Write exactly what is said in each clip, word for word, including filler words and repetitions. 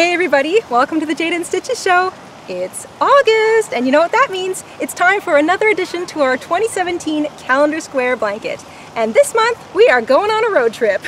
Hey everybody, welcome to the Jayda InStitches show. It's August, and you know what that means. It's time for another edition to our twenty seventeen Calendar Square Blanket. And this month, we are going on a road trip.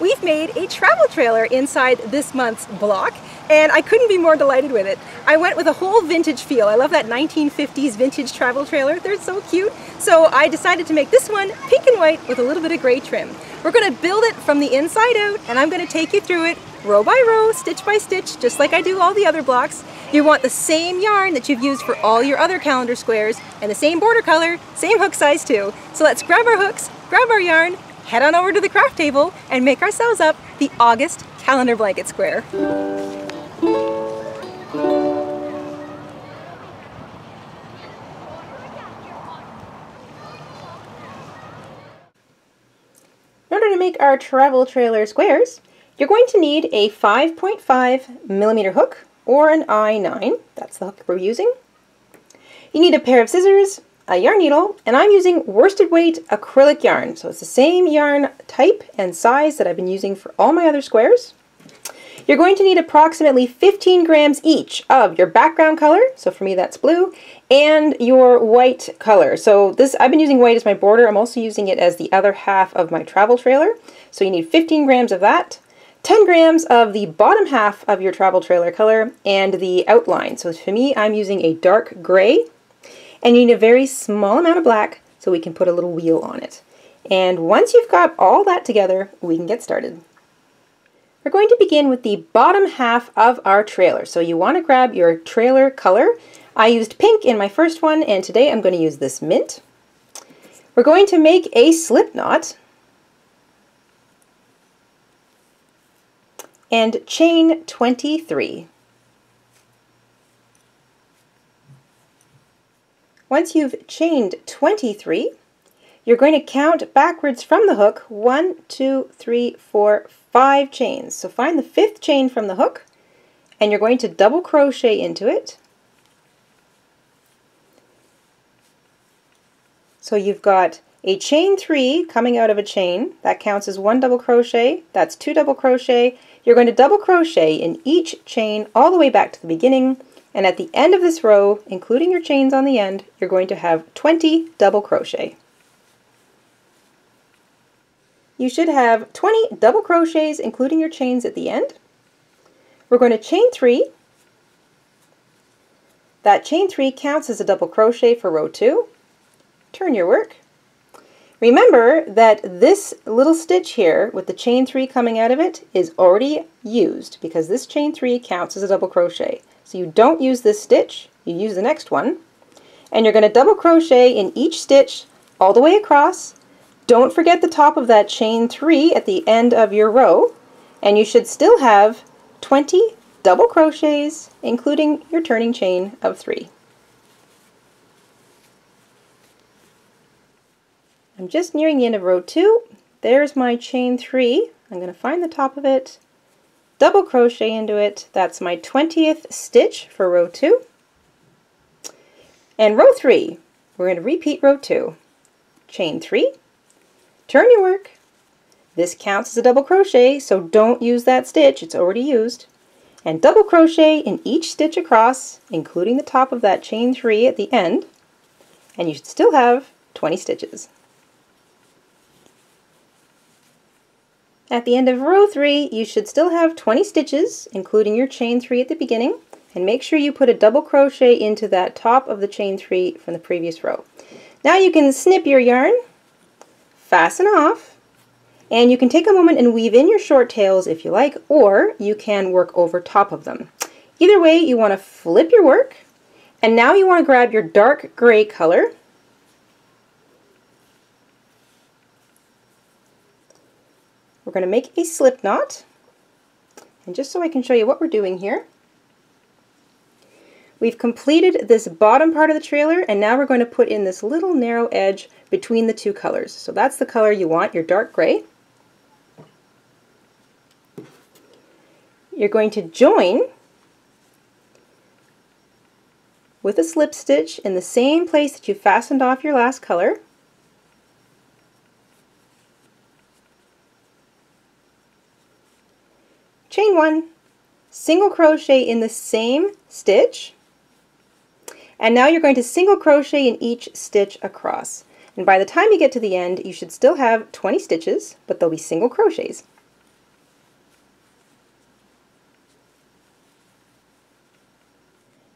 We've made a travel trailer inside this month's block, and I couldn't be more delighted with it. I went with a whole vintage feel. I love that nineteen fifties vintage travel trailer. They're so cute. So I decided to make this one pink and white with a little bit of gray trim. We're gonna build it from the inside out, and I'm gonna take you through it row by row, stitch by stitch, just like I do all the other blocks. You want the same yarn that you've used for all your other calendar squares, and the same border color, same hook size too. So let's grab our hooks, grab our yarn, head on over to the craft table, and make ourselves up the August calendar blanket square. In order to make our travel trailer squares, you're going to need a five point five millimeter hook or an I nine, that's the hook we're using. You need a pair of scissors, a yarn needle, and I'm using worsted weight acrylic yarn. So it's the same yarn type and size that I've been using for all my other squares. You're going to need approximately fifteen grams each of your background color, so for me that's blue, and your white color. So this, I've been using white as my border. I'm also using it as the other half of my travel trailer. So you need fifteen grams of that. ten grams of the bottom half of your travel trailer color and the outline. So for me, I'm using a dark gray, and you need a very small amount of black so we can put a little wheel on it. And once you've got all that together, we can get started. We're going to begin with the bottom half of our trailer. So you want to grab your trailer color. I used pink in my first one, and today I'm going to use this mint. We're going to make a slip knot and chain twenty-three. Once you've chained twenty-three, you're going to count backwards from the hook, one, two, three, four, five chains. So find the fifth chain from the hook, and you're going to double crochet into it. So you've got a chain three coming out of a chain, that counts as one double crochet, that's two double crochet. You're going to double crochet in each chain all the way back to the beginning, and at the end of this row, including your chains on the end, you're going to have twenty double crochet. You should have twenty double crochets, including your chains at the end. We're going to chain three. That chain three counts as a double crochet for row two. Turn your work. Remember that this little stitch here with the chain three coming out of it is already used because this chain three counts as a double crochet. So you don't use this stitch, you use the next one, and you're going to double crochet in each stitch all the way across. Don't forget the top of that chain three at the end of your row, and you should still have twenty double crochets, including your turning chain of three. I'm just nearing the end of row two. There's my chain three. I'm going to find the top of it, double crochet into it. That's my twentieth stitch for row two. And row three, we're going to repeat row two. Chain three, turn your work. This counts as a double crochet, so don't use that stitch, it's already used. And double crochet in each stitch across, including the top of that chain three at the end, and you should still have twenty stitches. At the end of row three, you should still have twenty stitches, including your chain three at the beginning, and make sure you put a double crochet into that top of the chain three from the previous row. Now you can snip your yarn, fasten off, and you can take a moment and weave in your short tails if you like, or you can work over top of them. Either way, you want to flip your work, and now you want to grab your dark gray color, we're going to make a slip knot, and just so I can show you what we're doing here, we've completed this bottom part of the trailer, and now we're going to put in this little narrow edge between the two colors. So that's the color you want, your dark gray. You're going to join with a slip stitch in the same place that you fastened off your last color. Chain one, single crochet in the same stitch, and now you're going to single crochet in each stitch across. And by the time you get to the end, you should still have twenty stitches, but they'll be single crochets.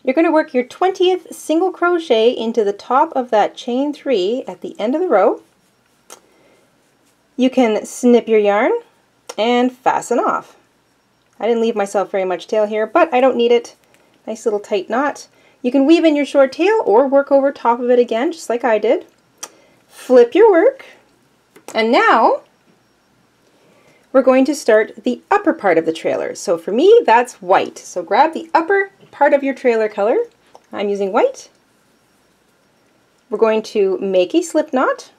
You're going to work your twentieth single crochet into the top of that chain three at the end of the row. You can snip your yarn and fasten off. I didn't leave myself very much tail here, but I don't need it. Nice little tight knot. You can weave in your short tail or work over top of it again, just like I did. Flip your work. And now we're going to start the upper part of the trailer. So for me, that's white. So grab the upper part of your trailer color. I'm using white. We're going to make a slip knot.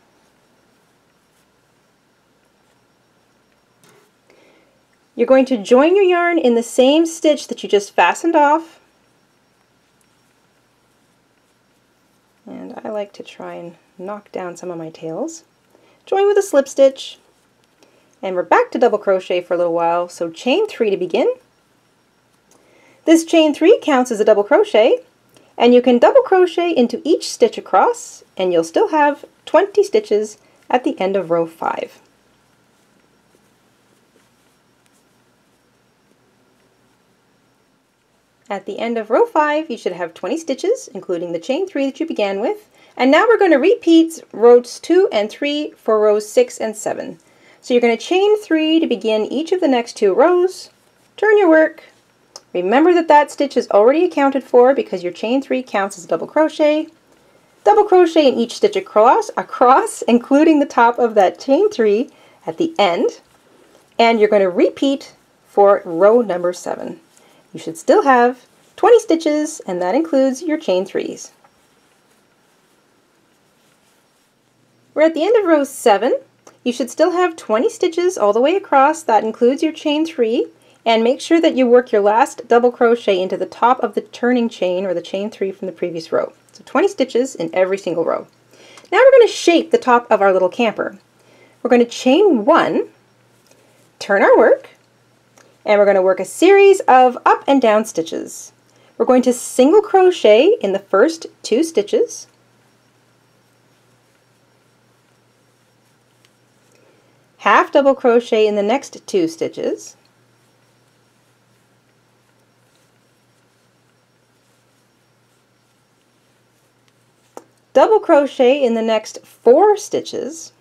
You're going to join your yarn in the same stitch that you just fastened off. And I like to try and knock down some of my tails. Join with a slip stitch. And we're back to double crochet for a little while. So chain three to begin. This chain three counts as a double crochet, and you can double crochet into each stitch across, and you'll still have twenty stitches at the end of row five. At the end of row five, you should have twenty stitches, including the chain three that you began with. And now we're going to repeat rows two and three for rows six and seven. So you're going to chain three to begin each of the next two rows, turn your work. Remember that that stitch is already accounted for because your chain three counts as a double crochet. Double crochet in each stitch across, across, including the top of that chain three at the end. And you're going to repeat for row number seven. You should still have twenty stitches, and that includes your chain threes. We're at the end of row seven. You should still have twenty stitches all the way across. That includes your chain three. And make sure that you work your last double crochet into the top of the turning chain, or the chain three from the previous row. So twenty stitches in every single row. Now we're going to shape the top of our little camper. We're going to chain one, turn our work, and we're going to work a series of up and down stitches. We're going to single crochet in the first two stitches. Half double crochet in the next two stitches. Double crochet in the next four stitches,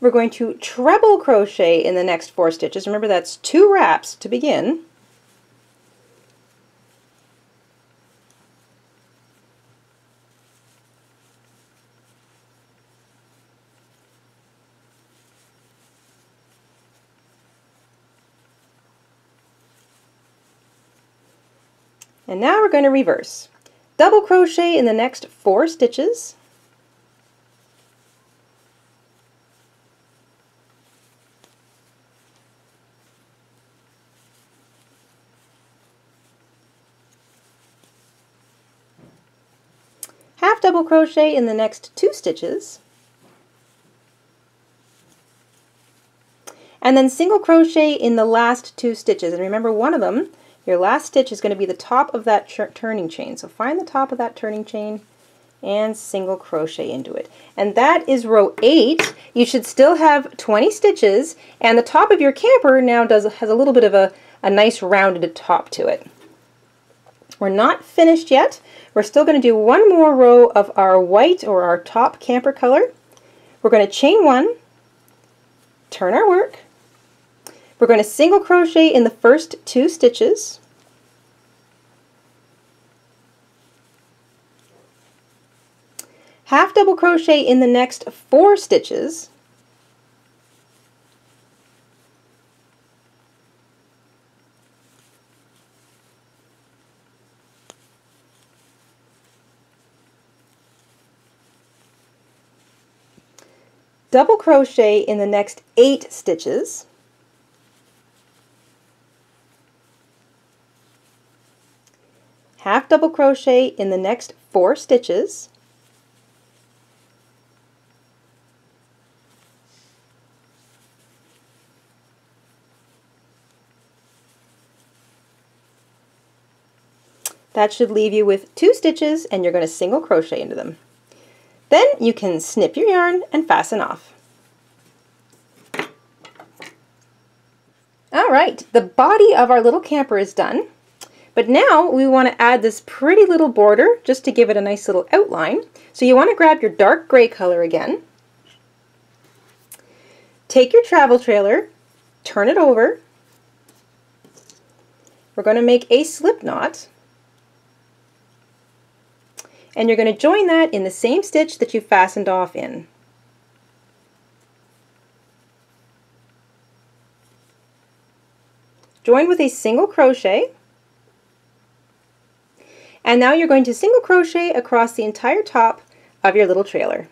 we're going to treble crochet in the next four stitches. Remember, that's two wraps to begin. And now we're going to reverse. Double crochet in the next four stitches. Half double crochet in the next two stitches. And then single crochet in the last two stitches. And remember, one of them, your last stitch, is going to be the top of that turning chain. So find the top of that turning chain and single crochet into it. And that is row eight. You should still have twenty stitches, and the top of your camper now does has a little bit of a, a nice rounded top to it. We're not finished yet. We're still going to do one more row of our white, or our top camper color. We're going to chain one, turn our work. We're going to single crochet in the first two stitches. Half double crochet in the next four stitches. Double crochet in the next eight stitches. half double crochet in the next four stitches, that should leave you with two stitches, and you're going to single crochet into them. Then you can snip your yarn and fasten off. All right, the body of our little camper is done, but now we want to add this pretty little border just to give it a nice little outline. So you want to grab your dark gray color again, take your travel trailer, turn it over. We're going to make a slip knot. And you're going to join that in the same stitch that you fastened off in. Join with a single crochet, and now you're going to single crochet across the entire top of your little trailer.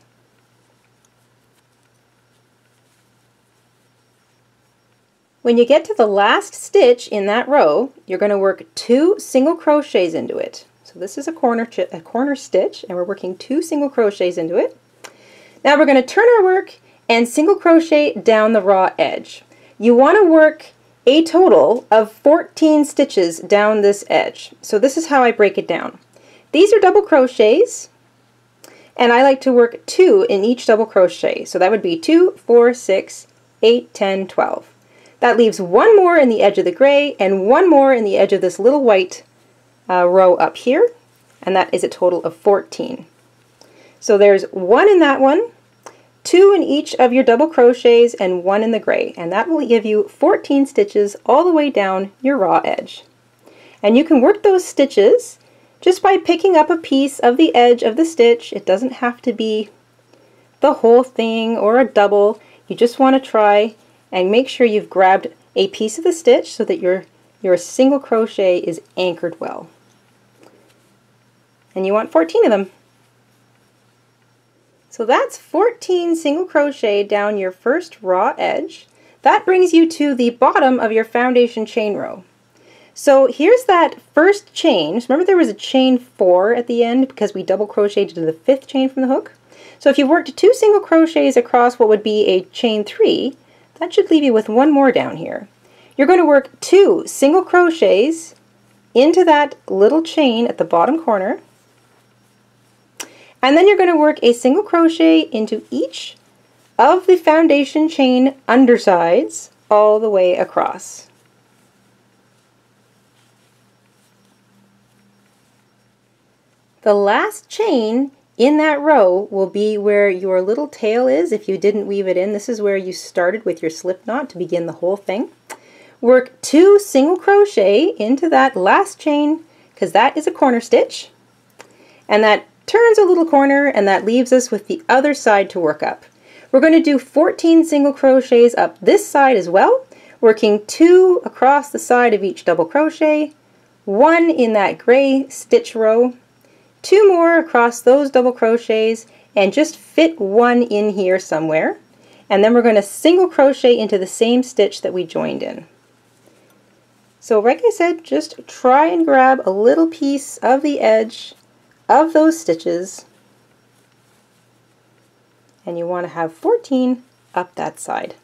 When you get to the last stitch in that row, you're going to work two single crochets into it. So this is a corner, a corner stitch, and we're working two single crochets into it. Now we're going to turn our work and single crochet down the raw edge. You want to work a total of fourteen stitches down this edge. So this is how I break it down. These are double crochets, and I like to work two in each double crochet. So that would be two, four, six, eight, ten, twelve. That leaves one more in the edge of the gray and one more in the edge of this little white Uh, row up here, and that is a total of fourteen. So there's one in that one, two in each of your double crochets, and one in the gray, and that will give you fourteen stitches all the way down your raw edge. And you can work those stitches just by picking up a piece of the edge of the stitch. It doesn't have to be the whole thing or a double. You just want to try and make sure you've grabbed a piece of the stitch so that your your single crochet is anchored well. And you want fourteen of them. So that's fourteen single crochet down your first raw edge. That brings you to the bottom of your foundation chain row. So here's that first chain. Remember there was a chain four at the end because we double crocheted to the fifth chain from the hook? So if you worked two single crochets across what would be a chain three, that should leave you with one more down here. You're going to work two single crochets into that little chain at the bottom corner, and then you're going to work a single crochet into each of the foundation chain undersides all the way across. The last chain in that row will be where your little tail is if you didn't weave it in. This is where you started with your slip knot to begin the whole thing. Work two single crochet into that last chain because that is a corner stitch, and that turns a little corner, and that leaves us with the other side to work up. We're going to do fourteen single crochets up this side as well, working two across the side of each double crochet, one in that gray stitch row, two more across those double crochets, and just fit one in here somewhere, and then we're going to single crochet into the same stitch that we joined in. So like I said, just try and grab a little piece of the edge of those stitches, and you want to have fourteen up that side.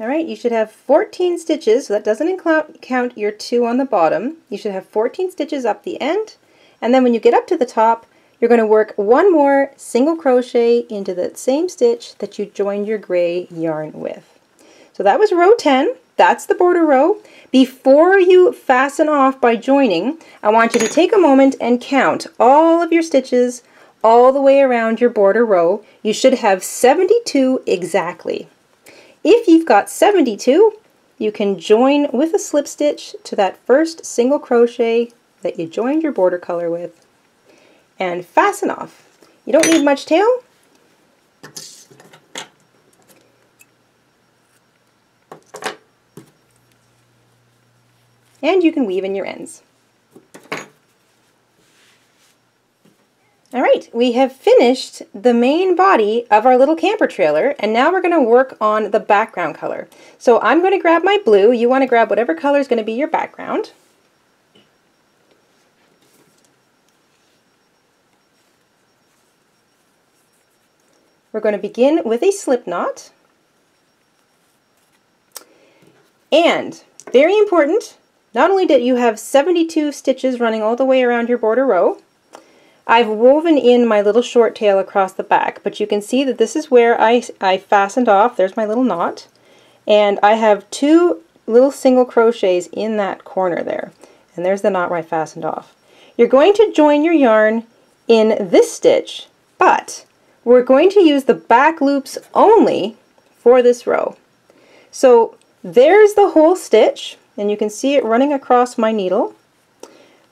All right, you should have fourteen stitches, so that doesn't count your two on the bottom. You should have fourteen stitches up the end, and then when you get up to the top, you're going to work one more single crochet into the same stitch that you joined your gray yarn with. So that was row ten. That's the border row. Before you fasten off by joining, I want you to take a moment and count all of your stitches all the way around your border row. You should have seventy-two exactly. If you've got seventy-two, you can join with a slip stitch to that first single crochet that you joined your border color with, and fasten off. You don't need much tail. And you can weave in your ends. Alright, right, we have finished the main body of our little camper trailer, and now we're going to work on the background color. So I'm going to grab my blue. You want to grab whatever color is going to be your background. We're going to begin with a slip knot. And very important, not only did you have seventy-two stitches running all the way around your border row, I've woven in my little short tail across the back, but you can see that this is where I, I fastened off. There's my little knot, and I have two little single crochets in that corner there, and there's the knot where I fastened off. You're going to join your yarn in this stitch, but we're going to use the back loops only for this row. So there's the whole stitch, and you can see it running across my needle.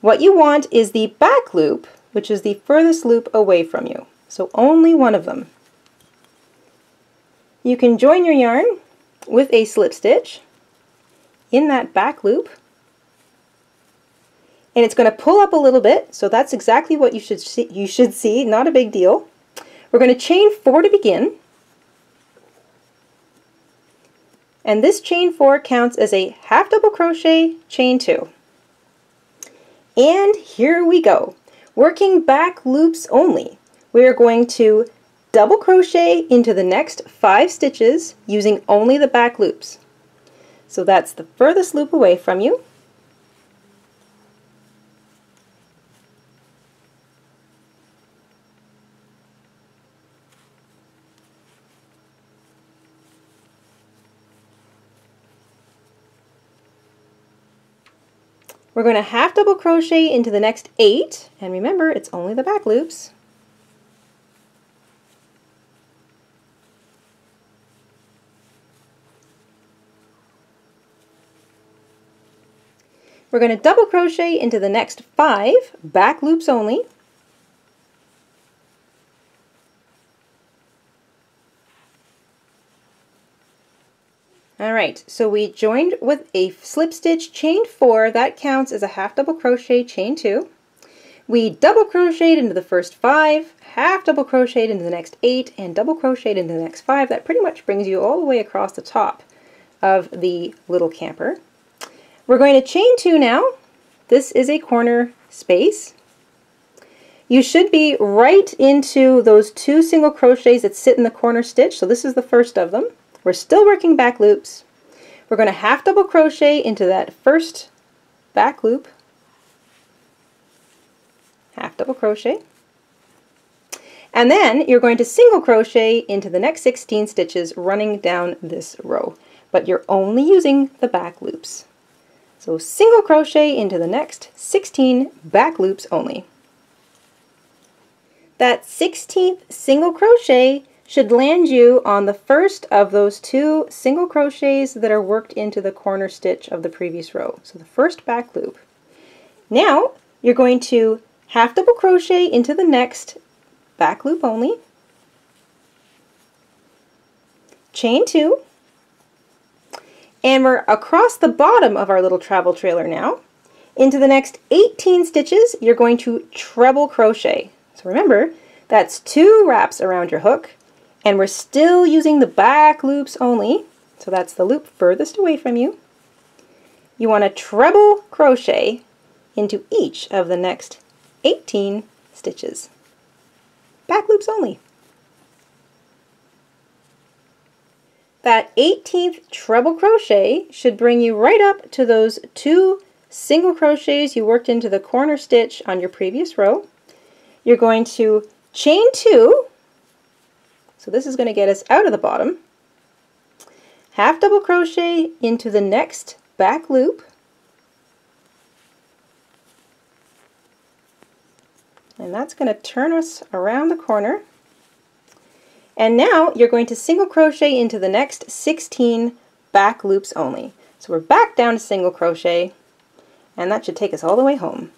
What you want is the back loop, which is the furthest loop away from you. So only one of them. You can join your yarn with a slip stitch in that back loop, and it's going to pull up a little bit, so that's exactly what you should see, you should see, not a big deal. We're going to chain four to begin, and this chain four counts as a half double crochet, chain two. And here we go. Working back loops only, we are going to double crochet into the next five stitches using only the back loops. So that's the furthest loop away from you. We're going to half double crochet into the next eight, and remember, it's only the back loops. We're going to double crochet into the next five, back loops only. Alright, so we joined with a slip stitch, chain four, that counts as a half double crochet, chain two. We double crocheted into the first five, half double crocheted into the next eight, and double crocheted into the next five. That pretty much brings you all the way across the top of the little camper. We're going to chain two now. This is a corner space. You should be right into those two single crochets that sit in the corner stitch, so this is the first of them. We're still working back loops. We're going to half double crochet into that first back loop, half double crochet, and then you're going to single crochet into the next sixteen stitches running down this row, but you're only using the back loops. So single crochet into the next sixteen back loops only. That sixteenth single crochet should land you on the first of those two single crochets that are worked into the corner stitch of the previous row. So the first back loop. Now you're going to half double crochet into the next back loop only, chain two, and we're across the bottom of our little travel trailer now. Into the next eighteen stitches you're going to treble crochet. So remember, that's two wraps around your hook, and we're still using the back loops only, so that's the loop furthest away from you. You want to treble crochet into each of the next eighteen stitches. Back loops only. That eighteenth treble crochet should bring you right up to those two single crochets you worked into the corner stitch on your previous row. You're going to chain two, so this is going to get us out of the bottom, half double crochet into the next back loop, and that's going to turn us around the corner, and now you're going to single crochet into the next sixteen back loops only. So we're back down to single crochet, and that should take us all the way home.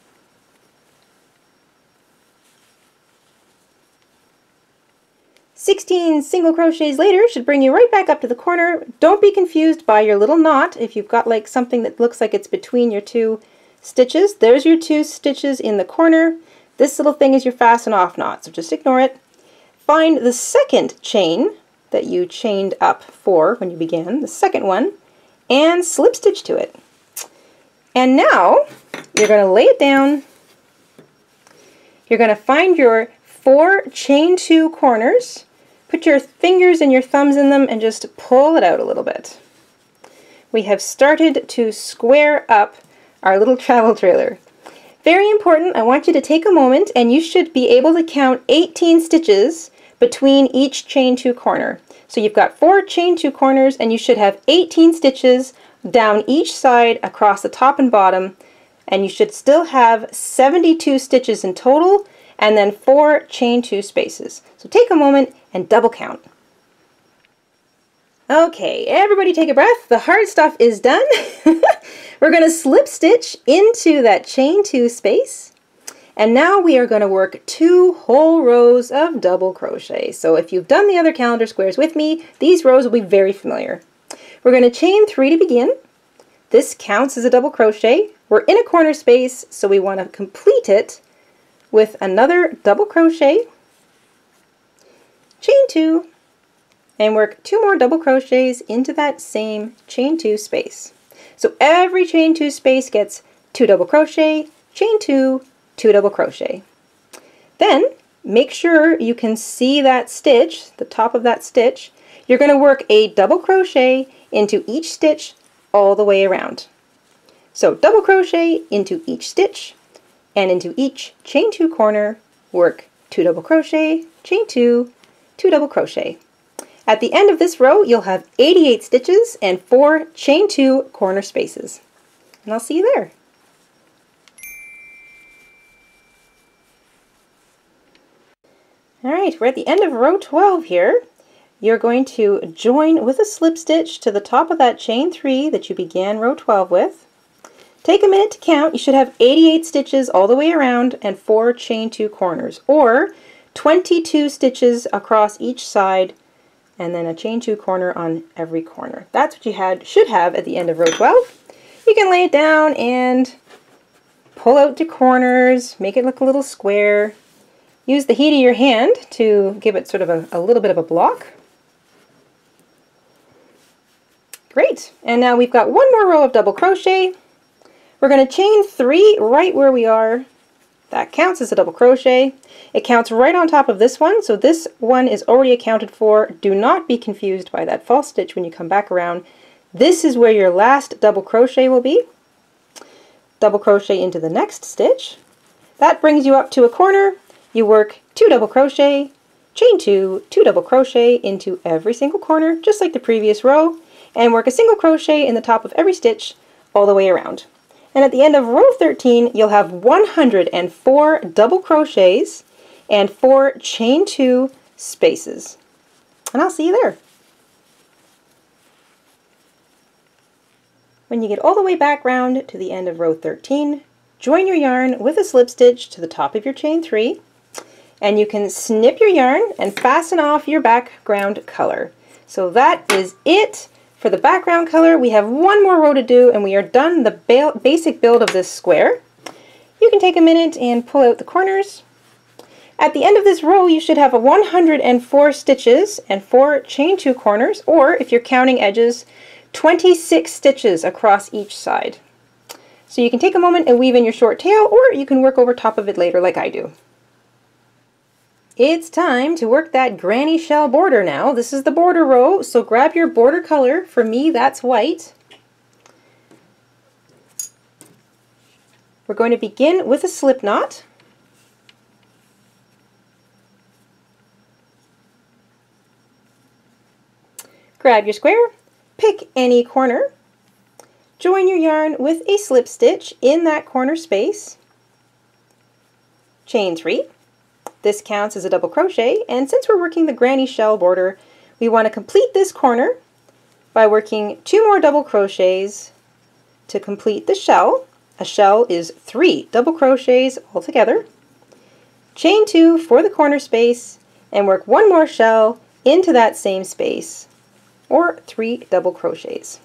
sixteen single crochets later should bring you right back up to the corner. Don't be confused by your little knot. If you've got like something that looks like it's between your two stitches, there's your two stitches in the corner. This little thing is your fasten off knot, so just ignore it. Find the second chain that you chained up for when you began, the second one, and slip stitch to it. And now you're going to lay it down. You're going to find your four chain two corners, put your fingers and your thumbs in them, and just pull it out a little bit. We have started to square up our little travel trailer. Very important, I want you to take a moment, and you should be able to count eighteen stitches between each chain two corner. So you've got four chain two corners, and you should have eighteen stitches down each side across the top and bottom, and you should still have seventy-two stitches in total, and then four chain two spaces. So take a moment and double count. Okay, everybody take a breath. The hard stuff is done. We're going to slip stitch into that chain two space, and now we are going to work two whole rows of double crochet. So if you've done the other calendar squares with me, these rows will be very familiar. We're going to chain three to begin. This counts as a double crochet. We're in a corner space, so we want to complete it with another double crochet, chain two, and work two more double crochets into that same chain two space. So every chain two space gets two double crochet, chain two, two double crochet. Then make sure you can see that stitch, the top of that stitch. You're going to work a double crochet into each stitch all the way around. So double crochet into each stitch, and into each chain two corner, work two double crochet, chain two, two double crochet. At the end of this row, you'll have eighty-eight stitches and four chain two corner spaces. And I'll see you there. All right, we're at the end of row twelve here. You're going to join with a slip stitch to the top of that chain three that you began row twelve with. Take a minute to count. You should have eighty-eight stitches all the way around and four chain two corners, or twenty-two stitches across each side, and then a chain two corner on every corner. That's what you had should have at the end of row twelve. You can lay it down and pull out the corners, make it look a little square. Use the heat of your hand to give it sort of a, a little bit of a block. Great, and now we've got one more row of double crochet. We're going to chain three right where we are. That counts as a double crochet. It counts right on top of this one, so this one is already accounted for. Do not be confused by that false stitch when you come back around. This is where your last double crochet will be. Double crochet into the next stitch. That brings you up to a corner. You work two double crochet, chain two, two double crochet into every single corner, just like the previous row, and work a single crochet in the top of every stitch all the way around. And at the end of row thirteen, you'll have one hundred four double crochets and four chain two spaces. And I'll see you there. When you get all the way back round to the end of row thirteen, join your yarn with a slip stitch to the top of your chain three, and you can snip your yarn and fasten off your background color. So that is it. For the background color, we have one more row to do, and we are done the ba basic build of this square. You can take a minute and pull out the corners. At the end of this row, you should have a one hundred four stitches and four chain two corners, or if you're counting edges, twenty-six stitches across each side. So you can take a moment and weave in your short tail, or you can work over top of it later like I do. It's time to work that granny shell border now. This is the border row, so grab your border color. For me, that's white. We're going to begin with a slip knot. Grab your square, pick any corner, join your yarn with a slip stitch in that corner space, chain three. This counts as a double crochet, and since we're working the granny shell border, we want to complete this corner by working two more double crochets to complete the shell. A shell is three double crochets altogether. Chain two for the corner space, and work one more shell into that same space, or three double crochets.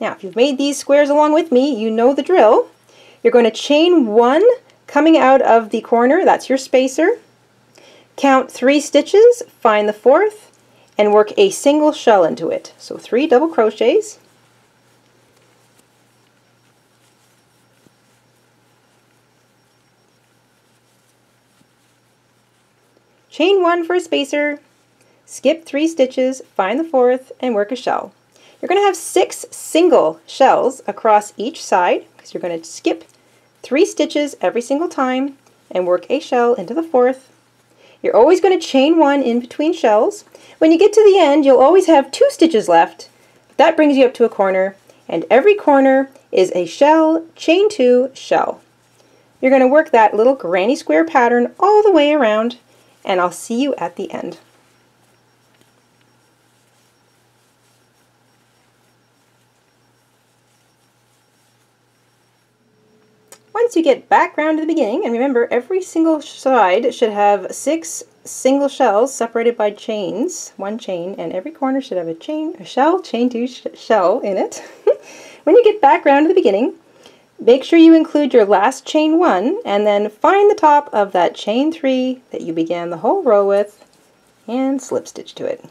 Now, if you've made these squares along with me, you know the drill. You're going to chain one coming out of the corner, that's your spacer, count three stitches, find the fourth, and work a single shell into it. So three double crochets. Chain one for a spacer, skip three stitches, find the fourth, and work a shell. You're going to have six single shells across each side, because you're going to skip three stitches every single time and work a shell into the fourth. You're always going to chain one in between shells. When you get to the end, you'll always have two stitches left. But that brings you up to a corner, and every corner is a shell, chain two, shell. You're going to work that little granny square pattern all the way around, and I'll see you at the end. Once you get back round to the beginning, and remember every single side should have six single shells separated by chains, one chain, and every corner should have a chain, a shell, chain two, sh shell in it. When you get back round to the beginning, make sure you include your last chain one, and then find the top of that chain three that you began the whole row with, and slip stitch to it.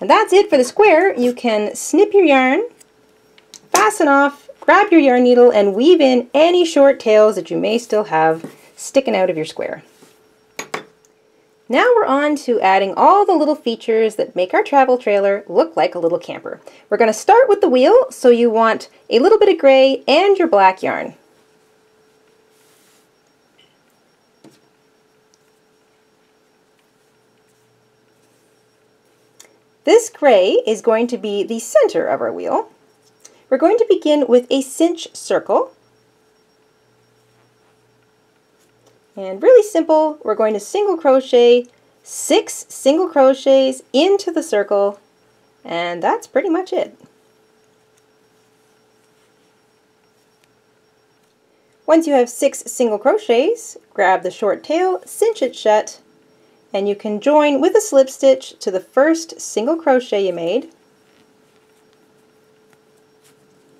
And that's it for the square. You can snip your yarn, fasten off, grab your yarn needle, and weave in any short tails that you may still have sticking out of your square. Now we're on to adding all the little features that make our travel trailer look like a little camper. We're going to start with the wheel, so you want a little bit of gray and your black yarn. This gray is going to be the center of our wheel. We're going to begin with a cinch circle. And really simple, we're going to single crochet six single crochets into the circle, and that's pretty much it. Once you have six single crochets, grab the short tail, cinch it shut, and you can join with a slip stitch to the first single crochet you made.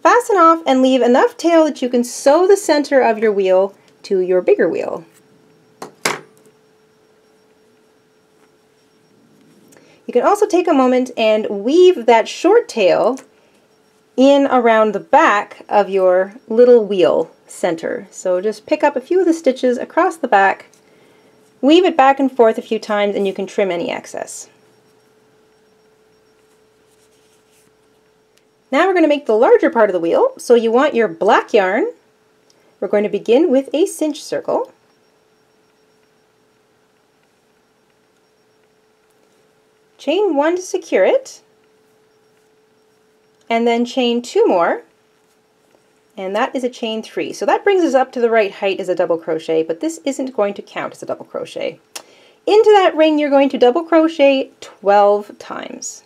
Fasten off and leave enough tail that you can sew the center of your wheel to your bigger wheel. You can also take a moment and weave that short tail in around the back of your little wheel center. So just pick up a few of the stitches across the back, weave it back and forth a few times, and you can trim any excess. Now we're going to make the larger part of the wheel, so you want your black yarn. We're going to begin with a cinch circle. Chain one to secure it, and then chain two more, and that is a chain three. So that brings us up to the right height as a double crochet, but this isn't going to count as a double crochet. Into that ring you're going to double crochet twelve times.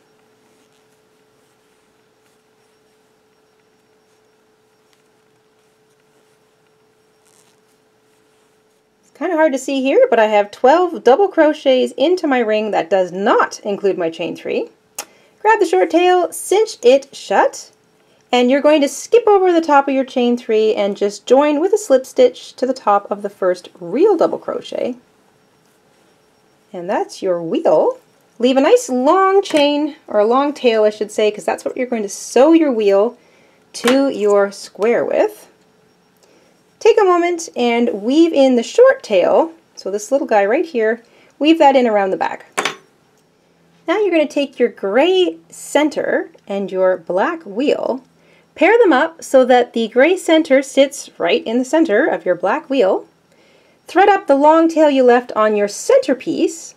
It's kind of hard to see here, but I have twelve double crochets into my ring. That does not include my chain three. Grab the short tail, cinch it shut, and you're going to skip over the top of your chain three and just join with a slip stitch to the top of the first real double crochet. And that's your wheel. Leave a nice long chain, or a long tail I should say, because that's what you're going to sew your wheel to your square with. Take a moment and weave in the short tail, so this little guy right here, weave that in around the back. Now you're going to take your gray center and your black wheel, pair them up so that the gray center sits right in the center of your black wheel, thread up the long tail you left on your centerpiece,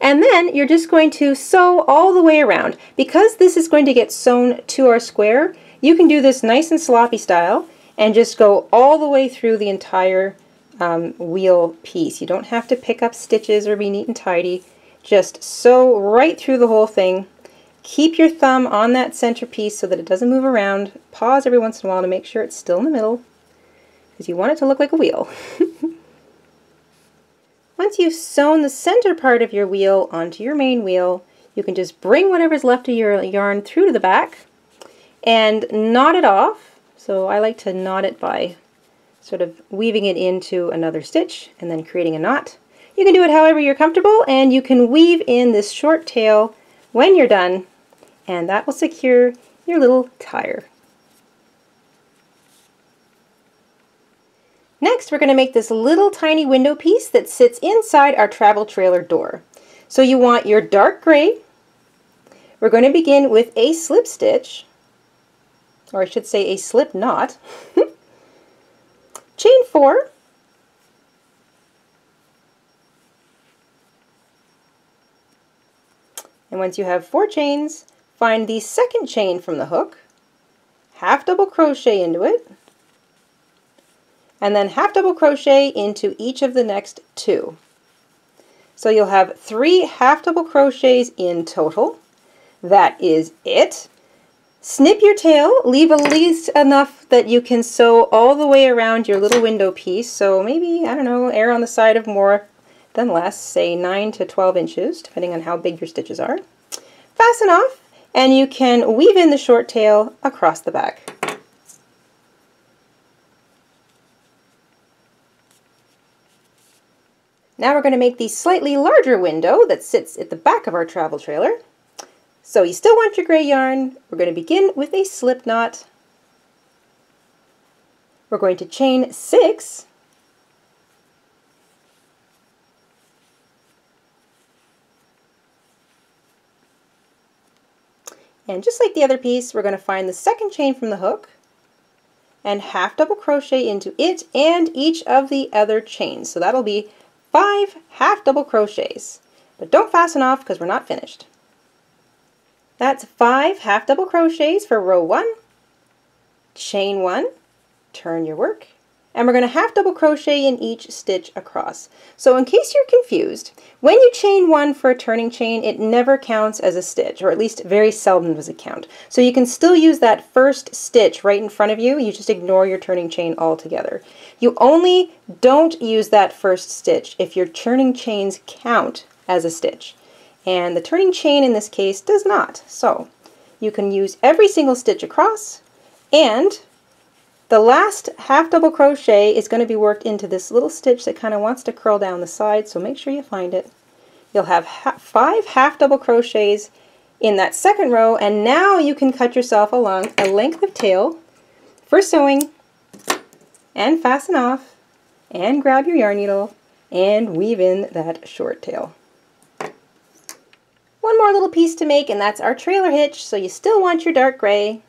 and then you're just going to sew all the way around. Because this is going to get sewn to our square, you can do this nice and sloppy style and just go all the way through the entire um, wheel piece. You don't have to pick up stitches or be neat and tidy. Just sew right through the whole thing. Keep your thumb on that centerpiece so that it doesn't move around. Pause every once in a while to make sure it's still in the middle, because you want it to look like a wheel. Once you've sewn the center part of your wheel onto your main wheel, you can just bring whatever's left of your yarn through to the back, and knot it off. So I like to knot it by sort of weaving it into another stitch and then creating a knot. You can do it however you're comfortable, and you can weave in this short tail when you're done, and that will secure your little tire. Next, we're going to make this little tiny window piece that sits inside our travel trailer door. So you want your dark gray. We're going to begin with a slip stitch, or I should say a slip knot. Chain four, and once you have four chains, find the second chain from the hook, half double crochet into it, and then half double crochet into each of the next two. So you'll have three half double crochets in total. That is it. Snip your tail, leave at least enough that you can sew all the way around your little window piece. So maybe, I don't know, err on the side of more than less, say nine to twelve inches, depending on how big your stitches are. Fasten off, and you can weave in the short tail across the back. Now we're going to make the slightly larger window that sits at the back of our travel trailer. So you still want your gray yarn. We're going to begin with a slip knot. We're going to chain six. And just like the other piece, we're going to find the second chain from the hook and half double crochet into it and each of the other chains. So that'll be five half double crochets, but don't fasten off because we're not finished. That's five half double crochets for row one, chain one, turn your work, and we're going to half double crochet in each stitch across. So in case you're confused, when you chain one for a turning chain, it never counts as a stitch, or at least very seldom does it count. So you can still use that first stitch right in front of you, you just ignore your turning chain altogether. You only don't use that first stitch if your turning chains count as a stitch. And the turning chain in this case does not. So you can use every single stitch across, and the last half double crochet is going to be worked into this little stitch that kind of wants to curl down the side, so make sure you find it. You'll have ha- five half double crochets in that second row, and now you can cut yourself along a length of tail for sewing, and fasten off, and grab your yarn needle, and weave in that short tail. One more little piece to make, and that's our trailer hitch, so you still want your dark gray.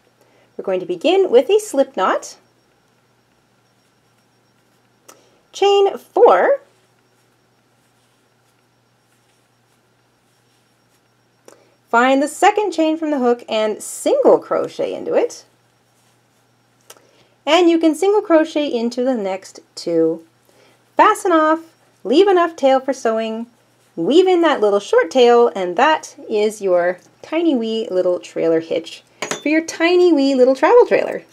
We're going to begin with a slip knot. Chain four, find the second chain from the hook and single crochet into it, and you can single crochet into the next two. Fasten off, leave enough tail for sewing, weave in that little short tail, and that is your tiny wee little trailer hitch for your tiny wee little travel trailer.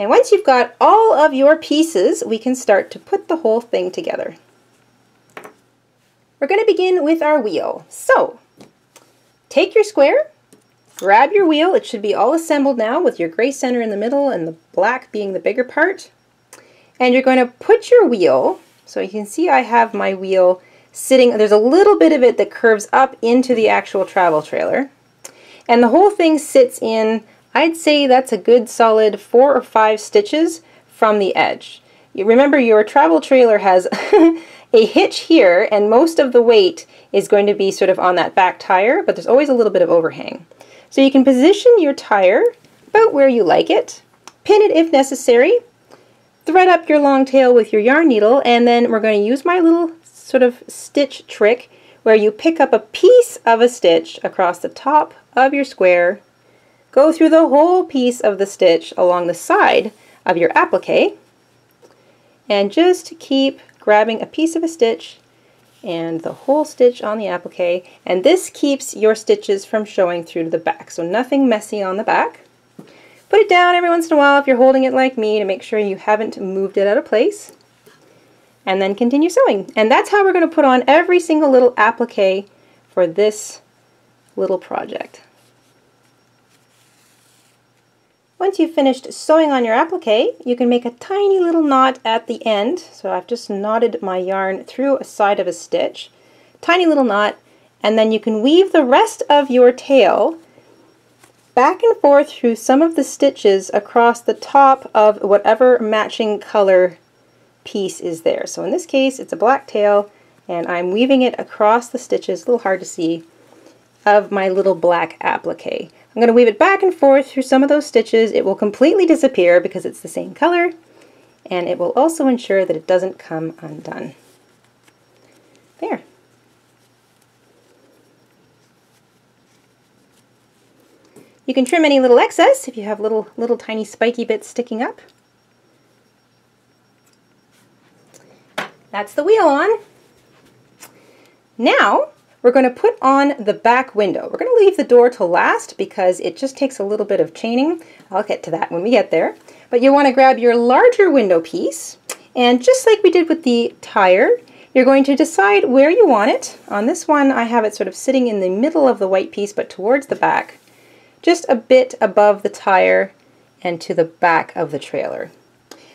And once you've got all of your pieces, we can start to put the whole thing together. We're going to begin with our wheel. So take your square, grab your wheel. It should be all assembled now with your gray center in the middle and the black being the bigger part. And you're going to put your wheel, so you can see I have my wheel sitting, there's a little bit of it that curves up into the actual travel trailer. And the whole thing sits in, I'd say that's a good solid four or five stitches from the edge. You remember your travel trailer has a hitch here, and most of the weight is going to be sort of on that back tire, but there's always a little bit of overhang. So you can position your tire about where you like it, pin it if necessary, thread up your long tail with your yarn needle, and then we're going to use my little sort of stitch trick where you pick up a piece of a stitch across the top of your square, go through the whole piece of the stitch along the side of your applique, and just keep grabbing a piece of a stitch and the whole stitch on the applique, and this keeps your stitches from showing through to the back, so nothing messy on the back. Put it down every once in a while if you're holding it like me to make sure you haven't moved it out of place, and then continue sewing. And that's how we're going to put on every single little applique for this little project. Once you've finished sewing on your applique, you can make a tiny little knot at the end. So I've just knotted my yarn through a side of a stitch, tiny little knot, and then you can weave the rest of your tail back and forth through some of the stitches across the top of whatever matching color piece is there. So in this case, it's a black tail, and I'm weaving it across the stitches, a little hard to see, of my little black applique. I'm going to weave it back and forth through some of those stitches. It will completely disappear because it's the same color, and it will also ensure that it doesn't come undone. There. You can trim any little excess if you have little, little tiny spiky bits sticking up. That's the wheel on. Now we're going to put on the back window. We're going to leave the door till last because it just takes a little bit of chaining. I'll get to that when we get there. But you want to grab your larger window piece, and just like we did with the tire, you're going to decide where you want it. On this one, I have it sort of sitting in the middle of the white piece, but towards the back, just a bit above the tire and to the back of the trailer.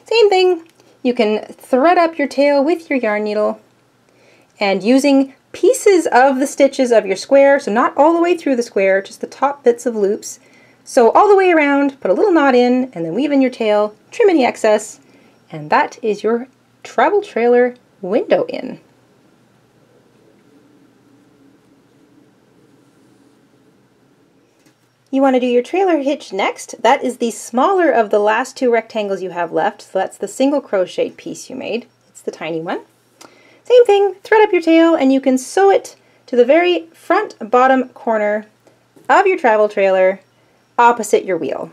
Same thing, you can thread up your tail with your yarn needle, and using pieces of the stitches of your square, so not all the way through the square, just the top bits of loops, sew all the way around, put a little knot in, and then weave in your tail, trim any excess, and that is your travel trailer window in. You want to do your trailer hitch next. That is the smaller of the last two rectangles you have left, so that's the single crochet piece you made. It's the tiny one. Same thing, thread up your tail, and you can sew it to the very front bottom corner of your travel trailer opposite your wheel.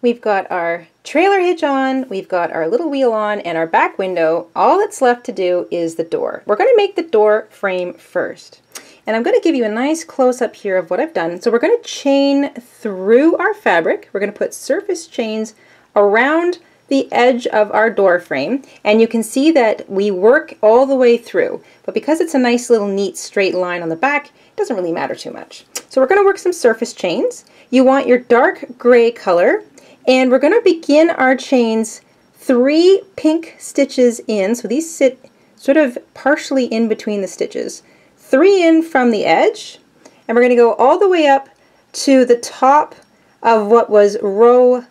We've got our trailer hitch on, we've got our little wheel on, and our back window. All that's left to do is the door. We're going to make the door frame first. And I'm going to give you a nice close-up here of what I've done. So we're going to chain through our fabric. We're going to put surface chains around the edge of our door frame, and you can see that we work all the way through. But because it's a nice little neat straight line on the back, it doesn't really matter too much. So we're going to work some surface chains. You want your dark gray color, and we're going to begin our chains three pink stitches in. So these sit sort of partially in between the stitches. Three in from the edge, and we're going to go all the way up to the top of what was row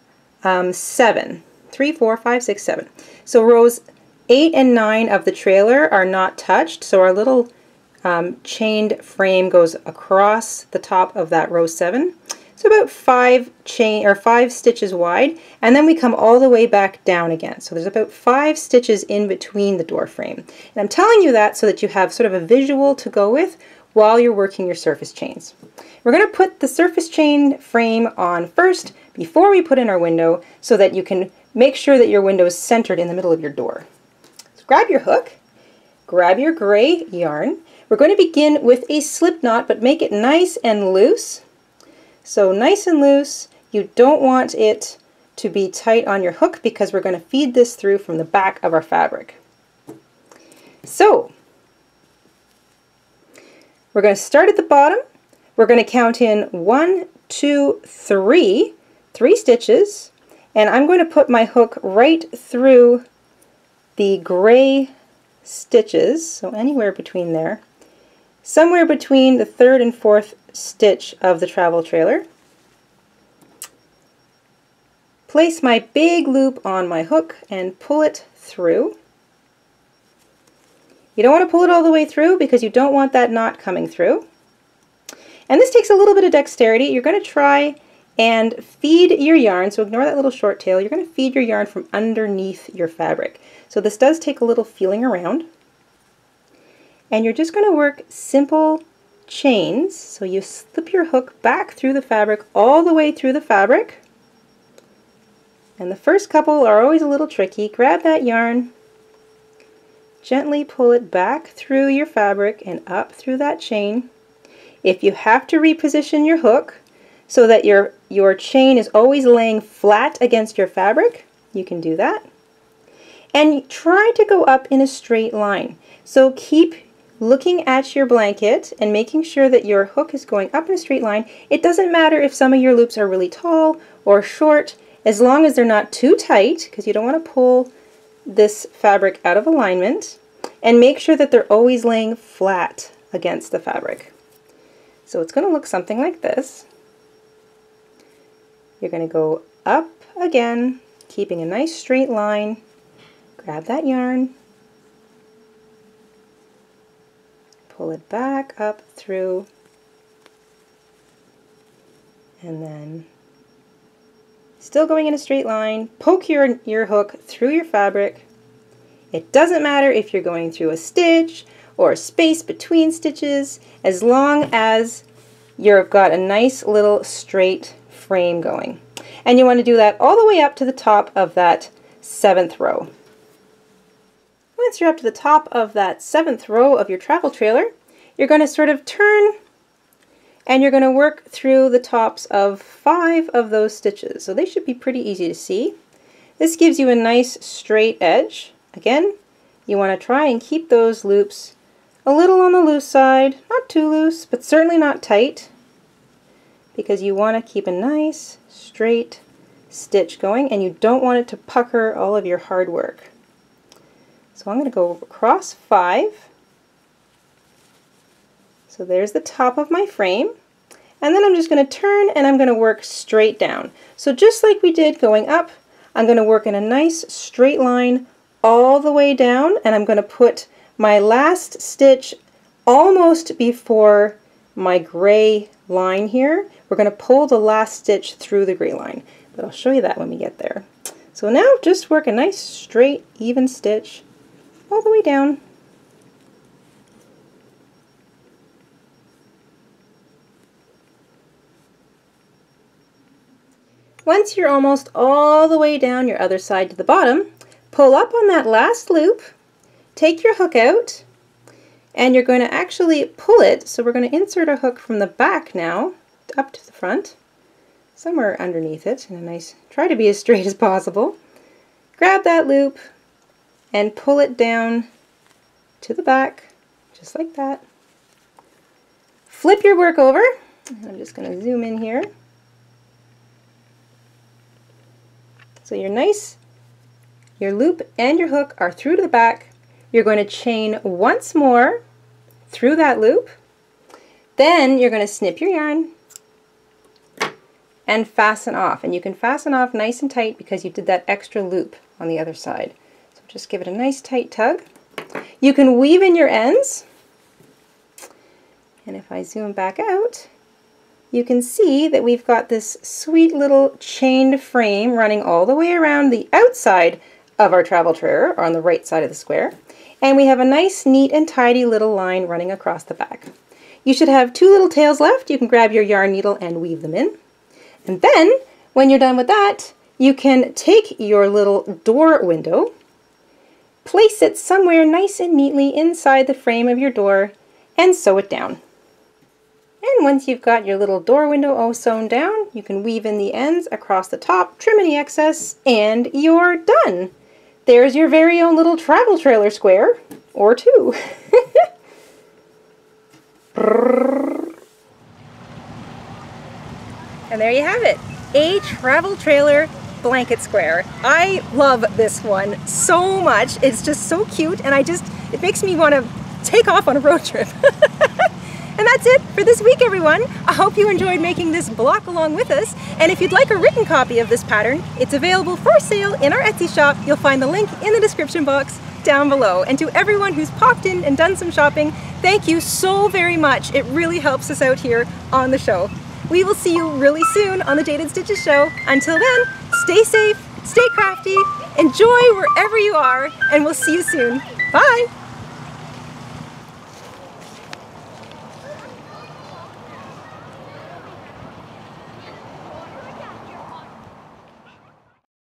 um, seven. Three, four, five, six, seven. So rows eight and nine of the trailer are not touched, so our little um, chained frame goes across the top of that row seven. So about five chain or five stitches wide, and then we come all the way back down again. So there's about five stitches in between the door frame. And I'm telling you that so that you have sort of a visual to go with while you're working your surface chains. We're going to put the surface chain frame on first before we put in our window so that you can make sure that your window is centered in the middle of your door. So grab your hook, grab your gray yarn. We're going to begin with a slip knot, but make it nice and loose. So nice and loose, you don't want it to be tight on your hook because we're going to feed this through from the back of our fabric. So we're going to start at the bottom, we're going to count in one, two, three, three stitches, and I'm going to put my hook right through the gray stitches, so anywhere between there, somewhere between the third and fourth stitch of the travel trailer. Place my big loop on my hook and pull it through. You don't want to pull it all the way through because you don't want that knot coming through. And this takes a little bit of dexterity. You're going to try and feed your yarn, so ignore that little short tail. You're going to feed your yarn from underneath your fabric. So this does take a little feeling around. And you're just going to work simple chains, so you slip your hook back through the fabric, all the way through the fabric. And the first couple are always a little tricky. Grab that yarn, gently pull it back through your fabric and up through that chain. If you have to reposition your hook so that your, your chain is always laying flat against your fabric, you can do that. And try to go up in a straight line. So keep looking at your blanket and making sure that your hook is going up in a straight line. It doesn't matter if some of your loops are really tall or short, as long as they're not too tight, because you don't want to pull this fabric out of alignment, and make sure that they're always laying flat against the fabric. So it's going to look something like this. You're going to go up again, keeping a nice straight line, grab that yarn, pull it back up through, and then still going in a straight line, poke your, your hook through your fabric. It doesn't matter if you're going through a stitch or a space between stitches, as long as you've got a nice little straight frame going. And you want to do that all the way up to the top of that seventh row. Once you're up to the top of that seventh row of your travel trailer, you're going to sort of turn and you're going to work through the tops of five of those stitches. So they should be pretty easy to see. This gives you a nice straight edge. Again, you want to try and keep those loops a little on the loose side, not too loose, but certainly not tight, because you want to keep a nice straight stitch going and you don't want it to pucker all of your hard work. So I'm going to go across five. So there's the top of my frame. And then I'm just going to turn and I'm going to work straight down. So just like we did going up, I'm going to work in a nice straight line all the way down, and I'm going to put my last stitch almost before my gray line here. We're going to pull the last stitch through the gray line, but I'll show you that when we get there. So now just work a nice straight even stitch all the way down. Once you're almost all the way down your other side to the bottom, pull up on that last loop, take your hook out, and you're going to actually pull it. So we're going to insert a hook from the back now up to the front, somewhere underneath it, in a nice, try to be as straight as possible. Grab that loop and pull it down to the back, just like that. Flip your work over, and I'm just going to zoom in here. So your nice, your loop and your hook are through to the back. You're going to chain once more through that loop. Then you're going to snip your yarn and fasten off. And you can fasten off nice and tight because you did that extra loop on the other side. Just give it a nice tight tug. You can weave in your ends, and if I zoom back out, you can see that we've got this sweet little chained frame running all the way around the outside of our travel trailer, or on the right side of the square, and we have a nice, neat and tidy little line running across the back. You should have two little tails left. You can grab your yarn needle and weave them in, and then when you're done with that, you can take your little door window, place it somewhere nice and neatly inside the frame of your door, and sew it down. And once you've got your little door window all sewn down, you can weave in the ends across the top, trim any excess, and you're done! There's your very own little travel trailer square, or two. And there you have it, a travel trailer blanket square. I love this one so much. It's just so cute, and I just, it makes me want to take off on a road trip. And that's it for this week, everyone. I hope you enjoyed making this block along with us, and if you'd like a written copy of this pattern, it's available for sale in our Etsy shop. You'll find the link in the description box down below. And to everyone who's popped in and done some shopping, thank you so very much. It really helps us out here on the show. We will see you really soon on the Jayda InStitches show. Until then, stay safe, stay crafty, enjoy wherever you are, and we'll see you soon. Bye!